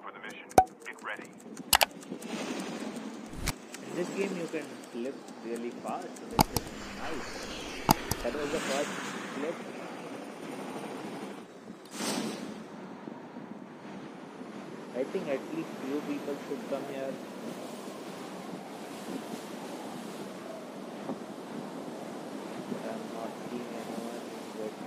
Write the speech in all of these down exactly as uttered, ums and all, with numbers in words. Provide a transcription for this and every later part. time for the mission. Get ready. In this game you can flip really fast, which is nice. That was the first flip. I think at least few people should come here. I'm not seeing anyone, but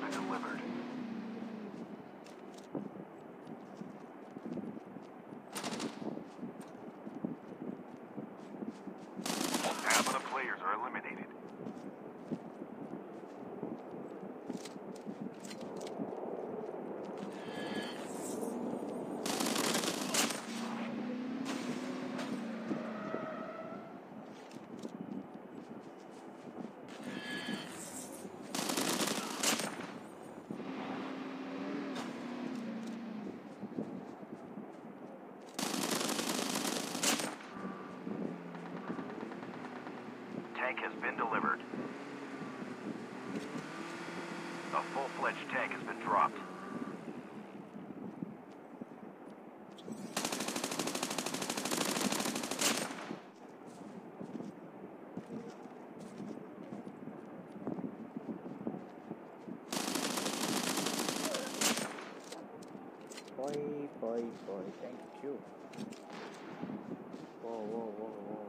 been delivered. Tank has been delivered. A full-fledged tank has been dropped. Boy, boy, boy, thank you. Whoa, whoa, whoa, whoa.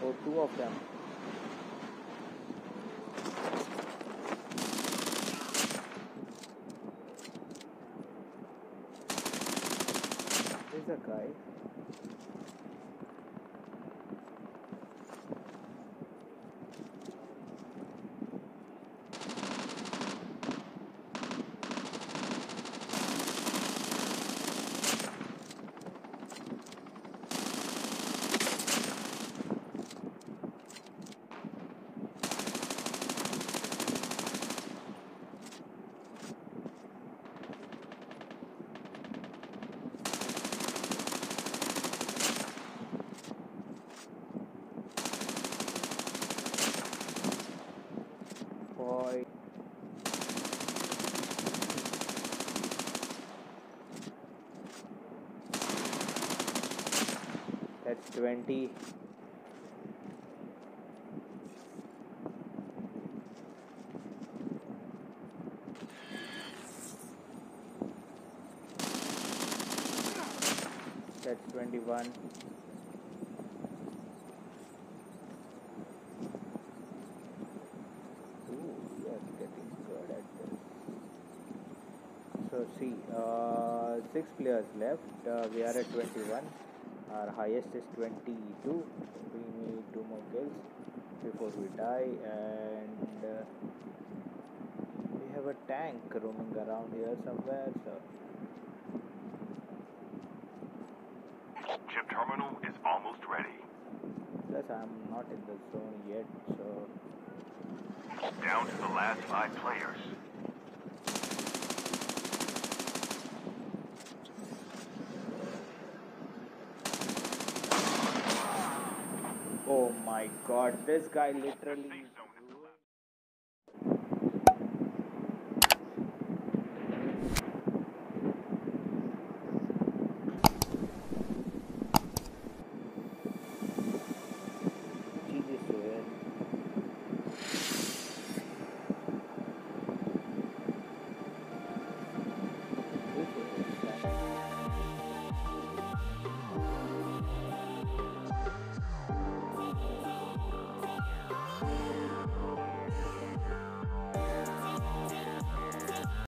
Oh, two of them. There's a guy. That's twenty. That's twenty-one. So see, uh, six players left. Uh, we are at twenty-one. Our highest is twenty-two. We need two more kills before we die. And uh, we have a tank roaming around here somewhere. So chip terminal is almost ready. Plus, I'm not in the zone yet. So down to the last five players. Oh my god, this guy literally...